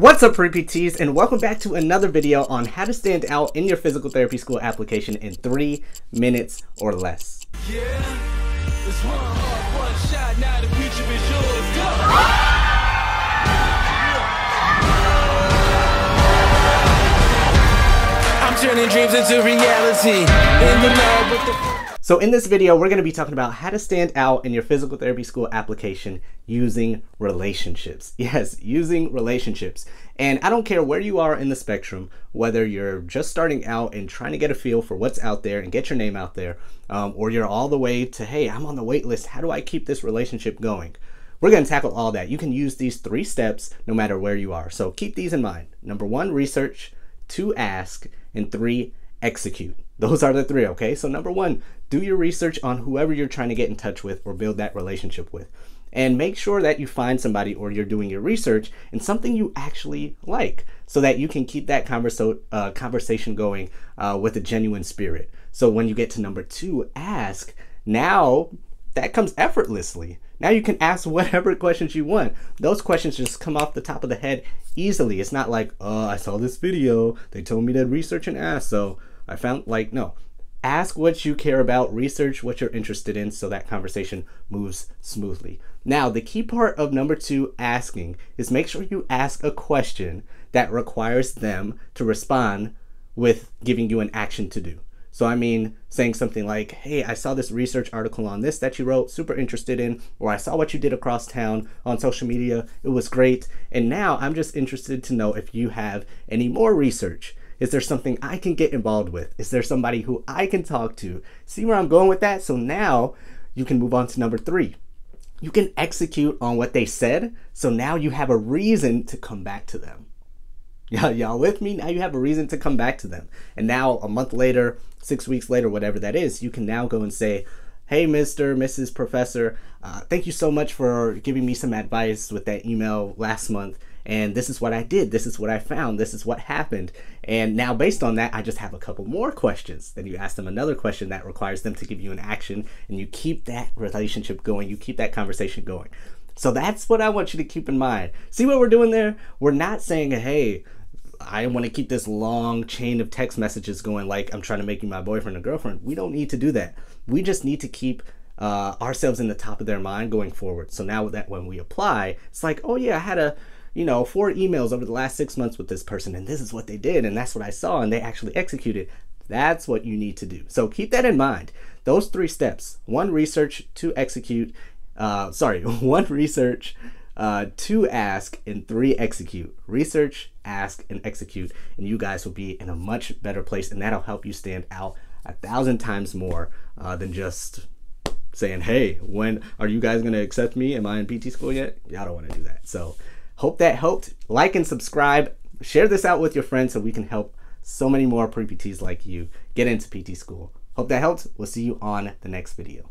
What's up, PTs, and welcome back to another video on how to stand out in your physical therapy school application in 3 minutes or less. Yeah, it's one heart, one shot, now the future is yours. Go! Ah! Turning dreams into reality. In the lab with the... So in this video, we're going to be talking about how to stand out in your physical therapy school application using relationships. Yes, using relationships. And I don't care where you are in the spectrum, whether you're just starting out and trying to get a feel for what's out there and get your name out there, or you're all the way to, hey, I'm on the wait list. How do I keep this relationship going? We're going to tackle all that. You can use these 3 steps no matter where you are. So keep these in mind. Number 1, research. 2, ask. And 3, execute. Those are the 3, okay? So number 1, do your research on whoever you're trying to get in touch with or build that relationship with. And make sure that you find somebody or you're doing your research in something you actually like so that you can keep that conversation going with a genuine spirit. So when you get to number 2, ask, now that comes effortlessly. Now you can ask whatever questions you want. Those questions just come off the top of the head easily. It's not like, oh, I saw this video. They told me to research and ask, so I found, like, no. Ask what you care about, research what you're interested in so that conversation moves smoothly. Now, the key part of number 2, asking, is make sure you ask a question that requires them to respond with giving you an action to do. So I mean, saying something like, hey, I saw this research article on this that you wrote, super interested in, or I saw what you did across town on social media, it was great, and now I'm just interested to know if you have any more research. Is there something I can get involved with? Is there somebody who I can talk to? See where I'm going with that? So now you can move on to number 3. You can execute on what they said, so now you have a reason to come back to them. Yeah, y'all with me? Now you have a reason to come back to them. And now a month later, 6 weeks later, whatever that is, you can now go and say, hey, Mr., Mrs., Professor, thank you so much for giving me some advice with that email last month. And this is what I did. This is what I found. This is what happened. And now based on that, I just have a couple more questions. Then you ask them another question that requires them to give you an action, and you keep that relationship going. You keep that conversation going. So that's what I want you to keep in mind. See what we're doing there? We're not saying, hey, I want to keep this long chain of text messages going like I'm trying to make you my boyfriend or girlfriend. We don't need to do that. We just need to keep ourselves in the top of their mind going forward. So now that when we apply, it's like, oh yeah, I had 4 emails over the last 6 months with this person, and this is what they did, and that's what I saw, and they actually executed. That's what you need to do. So keep that in mind. Those 3 steps, 1, research, 2, execute, 1, research, 2, ask, and 3, execute. Research, ask, and execute, and you guys will be in a much better place, and that'll help you stand out 1,000 times more than just saying, hey, when are you guys gonna accept me? Am I in PT school yet? Y'all don't wanna do that. So hope that helped. Like and subscribe. Share this out with your friends so we can help so many more pre-PTs like you get into PT school. Hope that helped. We'll see you on the next video.